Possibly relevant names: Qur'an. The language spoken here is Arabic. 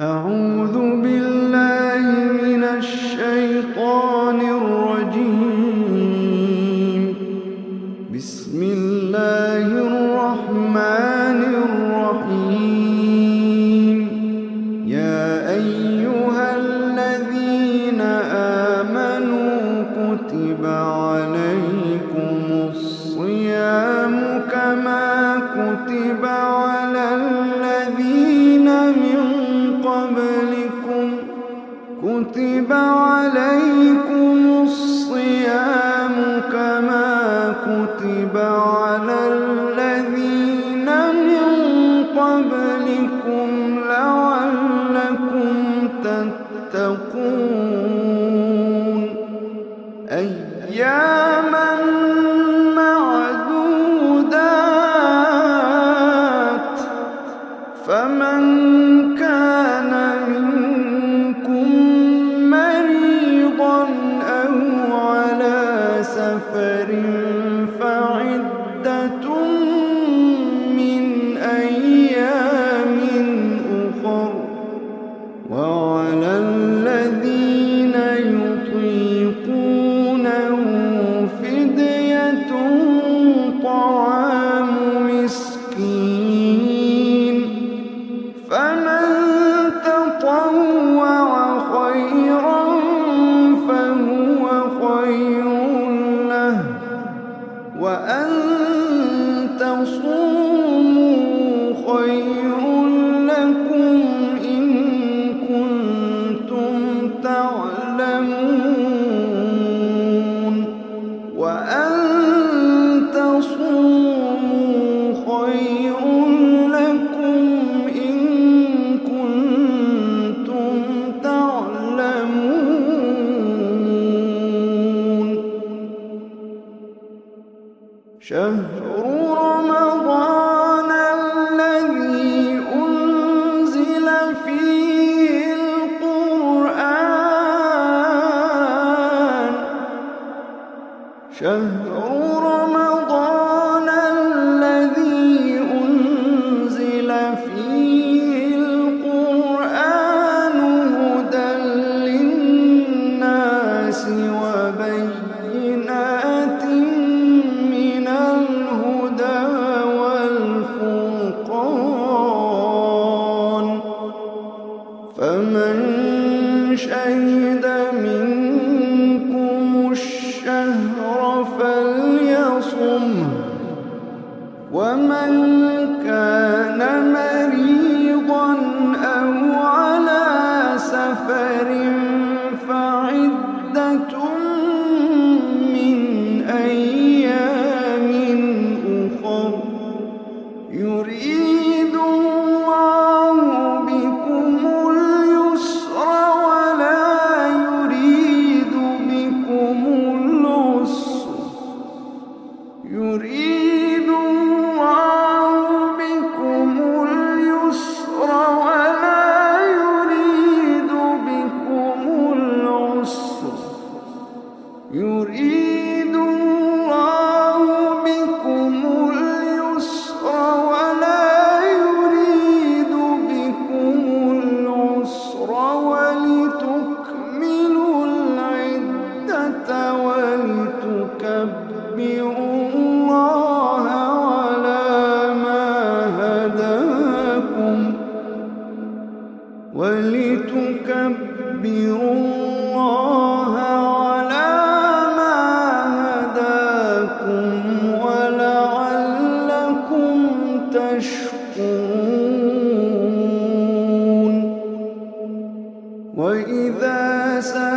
أعوذ بالله من الشيطان الرجيم. بسم الله الرحمن الرحيم. يا أيها الذين آمنوا كتب عليكم الصيام كما كتب على الذين من قبلكم كتب عليكم الصيام كما كتب على الذين من قبلكم لعلكم تتقون. أياما معدودات، فمن كان منكم مريضا أو على سفر فعدة من أيام أخر، وعلى الذين يطيقونه فدية طعام مسكين، فمن تطوع خيرا فهو خير له، وأن تصوموا خير لكم إن كنتم تعلمون، وأن تصوموا خير لكم إن كنتم تعلمون. شهر رمضان الذي أنزل فيه القرآن، شهر رمضان الذي أنزل فيه القرآن هدى للناس وبينات من الهدى والفرقان، فمن شهد منكم الشهر فليصم، ومن كان مريضا أو على سفر فعدة من أيام أخر. يريد الله بكم اليسر ولا يريد بكم العسر، يريد الله بكم اليسر ولا يريد بكم العسر، يريد الله بكم اليسر ولا يريد بكم العسر ولتكملوا العدة ولتكبروا الله على ما هداكم ولتكبروا الله على ما هداكم ولعلكم تشكرون. وإذا